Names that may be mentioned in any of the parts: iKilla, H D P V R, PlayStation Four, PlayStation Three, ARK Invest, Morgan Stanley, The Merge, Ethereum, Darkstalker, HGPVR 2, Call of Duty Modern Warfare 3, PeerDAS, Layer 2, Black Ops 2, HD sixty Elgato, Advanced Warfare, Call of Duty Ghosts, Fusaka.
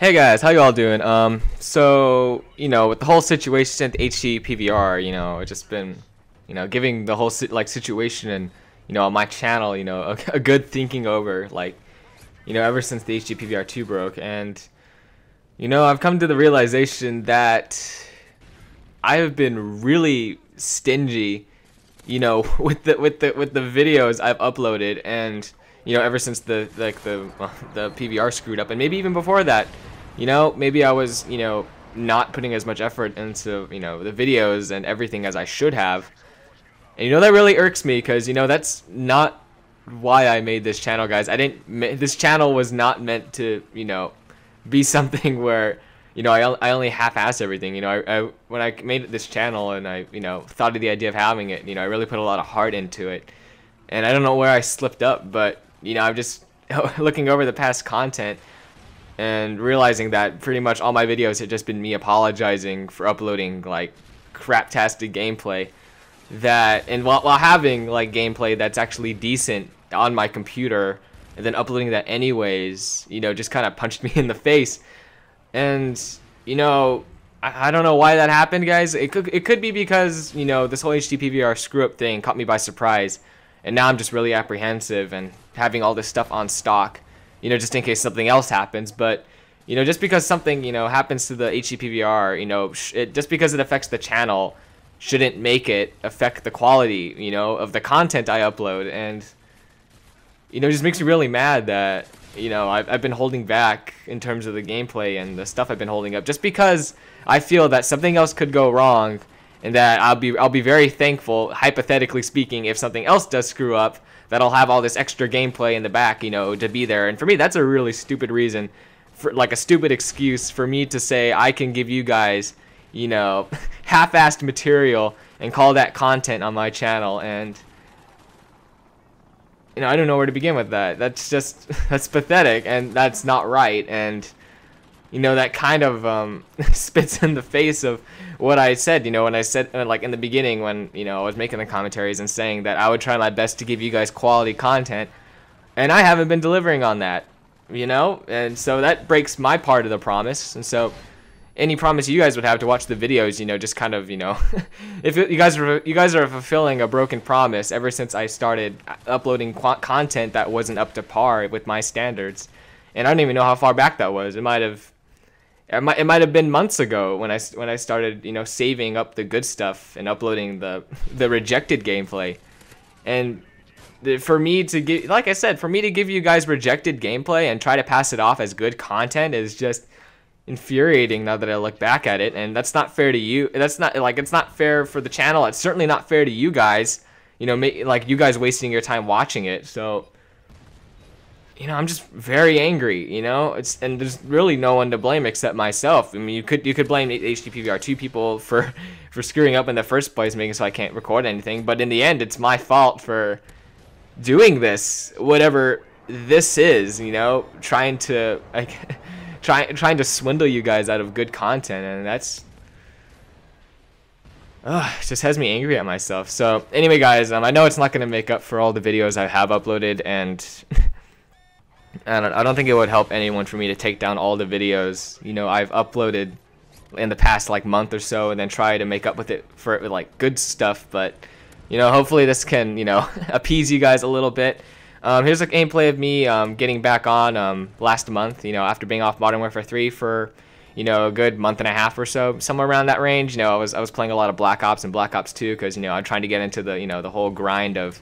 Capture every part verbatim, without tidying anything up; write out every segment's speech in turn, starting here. Hey guys, how y'all doing? Um, so you know, with the whole situation at the H D P V R, you know, it's just been, you know, giving the whole si like situation and you know on my channel, you know, a, a good thinking over, like, you know, ever since the H G P V R two broke, and you know, I've come to the realization that I have been really stingy, you know, with the with the with the videos I've uploaded, and you know, ever since the like the the P V R screwed up, and maybe even before that. You know, maybe I was, you know, not putting as much effort into, you know, the videos and everything as I should have. And, you know, that really irks me because, you know, that's not why I made this channel, guys. I didn't, this channel was not meant to, you know, be something where, you know, I, I only half-ass everything. You know, I, I when I made this channel and I, you know, thought of the idea of having it, you know, I really put a lot of heart into it. And I don't know where I slipped up, but, you know, I'm just looking over the past content and realizing that pretty much all my videos had just been me apologizing for uploading like crap-tastic gameplay that, and while, while having like gameplay that's actually decent on my computer and then uploading that anyways, you know, just kind of punched me in the face. And you know, I, I don't know why that happened, guys. It could it could be because, you know, this whole H D P V R screw up thing caught me by surprise, and now I'm just really apprehensive and having all this stuff on stock, you know, just in case something else happens. But, you know, just because something, you know, happens to the H D P V R, you know, sh it, just because it affects the channel shouldn't make it affect the quality, you know, of the content I upload. And, you know, it just makes me really mad that, you know, I've, I've been holding back in terms of the gameplay and the stuff I've been holding up just because I feel that something else could go wrong, and that I'll be, I'll be very thankful, hypothetically speaking, if something else does screw up, that I'll have all this extra gameplay in the back, you know, to be there. And for me, that's a really stupid reason, for, like a stupid excuse for me to say I can give you guys, you know, half-assed material and call that content on my channel. And, you know, I don't know where to begin with that. That's just, that's pathetic, and that's not right. And, you know, that kind of um, spits in the face of what I said, you know, when I said, like, in the beginning when, you know, I was making the commentaries and saying that I would try my best to give you guys quality content, and I haven't been delivering on that, you know? And so that breaks my part of the promise, and so any promise you guys would have to watch the videos, you know, just kind of, you know, if it, you guys are, you guys are fulfilling a broken promise ever since I started uploading qu content that wasn't up to par with my standards, and I don't even know how far back that was. It might have... It might, it might have been months ago when I when I started, you know, saving up the good stuff and uploading the the rejected gameplay. And the, for me to give, like I said, for me to give you guys rejected gameplay and try to pass it off as good content is just infuriating now that I look back at it. And that's not fair to you. That's not, like, it's not fair for the channel. It's certainly not fair to you guys. You know, ma like you guys wasting your time watching it. So, you know, I'm just very angry, you know, it's, and there's really no one to blame except myself. I mean, you could you could blame H D P V R two people for, for screwing up in the first place, making so I can't record anything, but in the end, it's my fault for doing this, whatever this is, you know, trying to, like, try, trying to swindle you guys out of good content, and that's... Ugh, it just has me angry at myself. So, anyway, guys, um, I know it's not going to make up for all the videos I have uploaded, and... I don't, I don't think it would help anyone for me to take down all the videos, you know, I've uploaded in the past, like, month or so, and then try to make up with it for it with, like, good stuff. But, you know, hopefully this can, you know, appease you guys a little bit. Um, here's a gameplay of me um, getting back on um, last month, you know, after being off Modern Warfare three for, you know, a good month and a half or so, somewhere around that range. You know, I was, I was playing a lot of Black Ops and Black Ops two because, you know, I'm trying to get into the, you know, the whole grind of,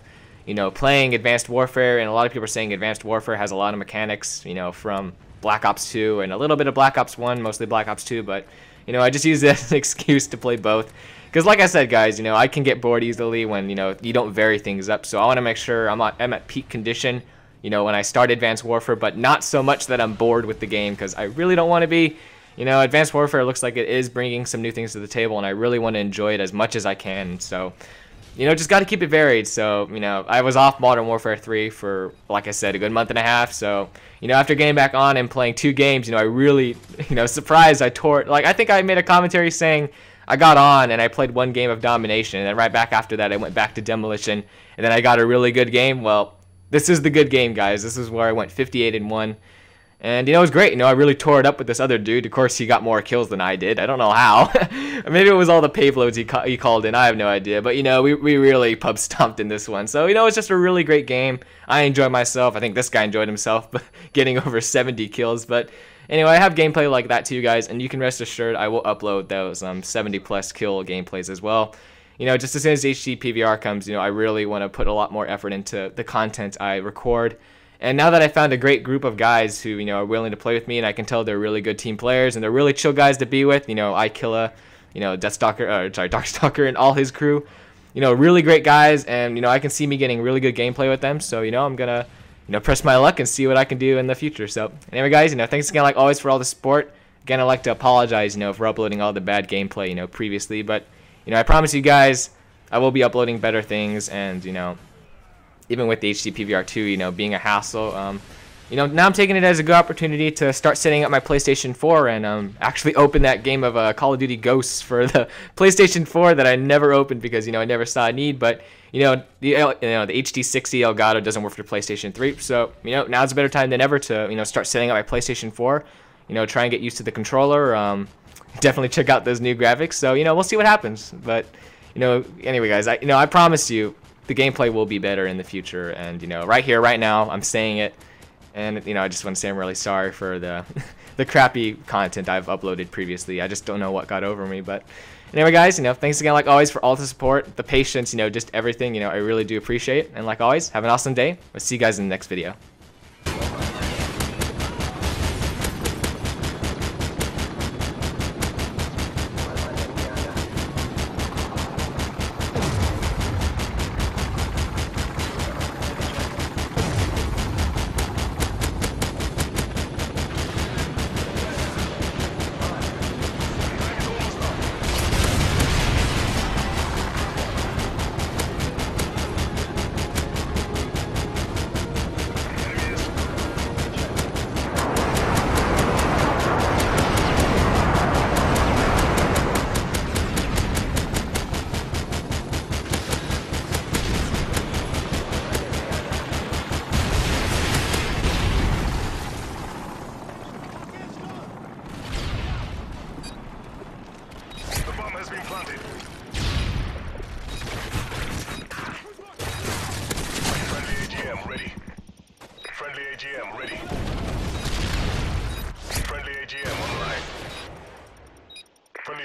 you know, playing Advanced Warfare, and a lot of people are saying Advanced Warfare has a lot of mechanics, you know, from Black Ops two and a little bit of Black Ops one, mostly Black Ops two, but, you know, I just use that as an excuse to play both. Because, like I said, guys, you know, I can get bored easily when, you know, you don't vary things up, so I want to make sure I'm, not, I'm at peak condition, you know, when I start Advanced Warfare, but not so much that I'm bored with the game, because I really don't want to be. You know, Advanced Warfare looks like it is bringing some new things to the table, and I really want to enjoy it as much as I can, so... You know, just got to keep it varied. So, you know, I was off Modern Warfare three for, like I said, a good month and a half. So, you know, after getting back on and playing two games, you know, I really, you know, surprised I tore it. Like, I think I made a commentary saying I got on and I played one game of Domination. And then right back after that, I went back to Demolition. And then I got a really good game. Well, this is the good game, guys. This is where I went fifty-eight and one. And, you know, it was great. You know, I really tore it up with this other dude. Of course, he got more kills than I did. I don't know how. Maybe it was all the payloads he, ca he called in. I have no idea. But, you know, we, we really pub stomped in this one. So, you know, it's just a really great game. I enjoyed myself. I think this guy enjoyed himself getting over seventy kills. But, anyway, I have gameplay like that to you guys. And you can rest assured I will upload those um, seventy plus kill gameplays as well. You know, just as soon as H D P V R comes, you know, I really want to put a lot more effort into the content I record. And now that I found a great group of guys who, you know, are willing to play with me, and I can tell they're really good team players and they're really chill guys to be with, you know, iKilla, you know, Deathstalker, or, sorry, Darkstalker and all his crew, you know, really great guys, and, you know, I can see me getting really good gameplay with them, so, you know, I'm gonna, you know, press my luck and see what I can do in the future. So, anyway, guys, you know, thanks again, like always, for all the support. Again, I'd like to apologize, you know, for uploading all the bad gameplay, you know, previously, but, you know, I promise you guys, I will be uploading better things, and, you know, even with the H D P V R two, you know, being a hassle, um, you know, now I'm taking it as a good opportunity to start setting up my PlayStation four and um, actually open that game of uh, Call of Duty Ghosts for the PlayStation four that I never opened because, you know, I never saw a need. But, you know, the, you know, the H D sixty Elgato doesn't work for PlayStation three, so, you know, now's a better time than ever to, you know, start setting up my PlayStation four, you know, try and get used to the controller. Um, definitely check out those new graphics. So, you know, we'll see what happens. But, you know, anyway, guys, I, you know, I promise you, the gameplay will be better in the future, and, you know, right here, right now, I'm saying it, and, you know, I just want to say I'm really sorry for the the crappy content I've uploaded previously. I just don't know what got over me, but anyway, guys, you know, thanks again, like always, for all the support, the patience, you know, just everything, you know, I really do appreciate it, and like always, have an awesome day. I'll see you guys in the next video.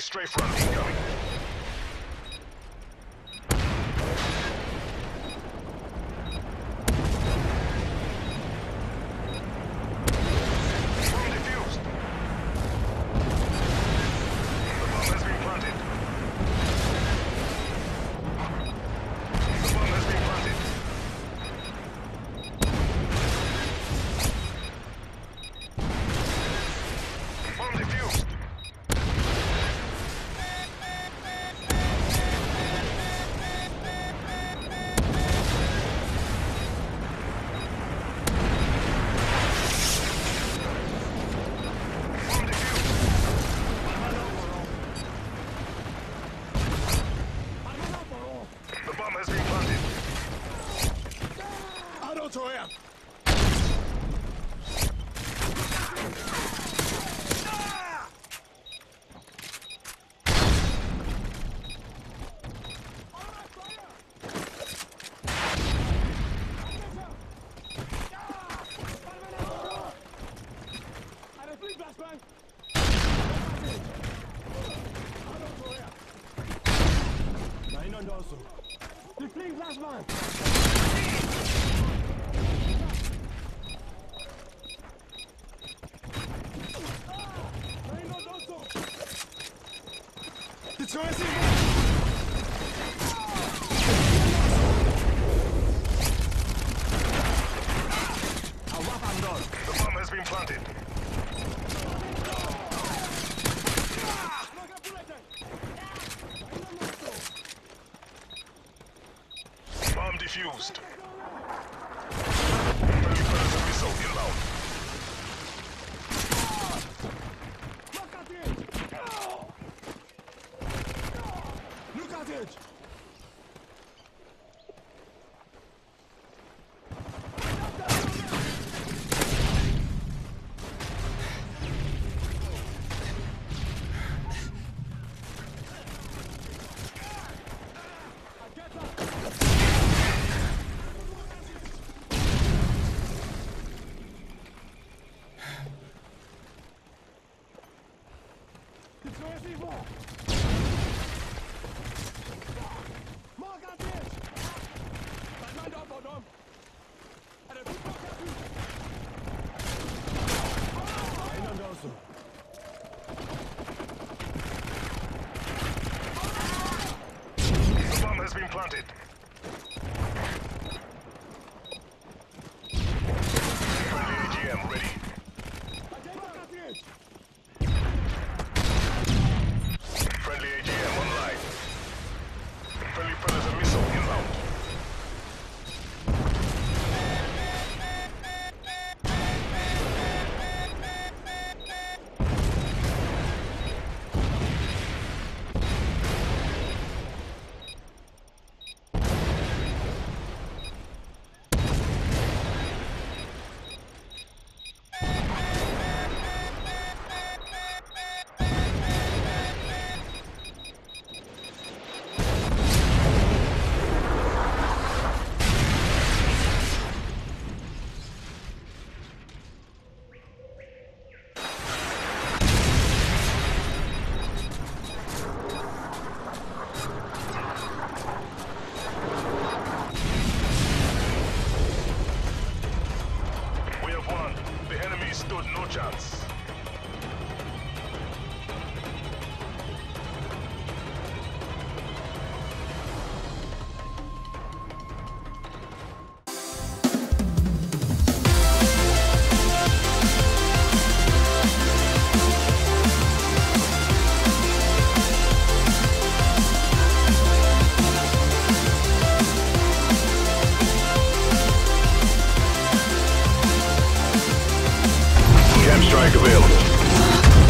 Straight from incoming. Die fliegen Flashbang! Die Tür ist hier! Diffused. Look at it! Bomb has been planted. Available.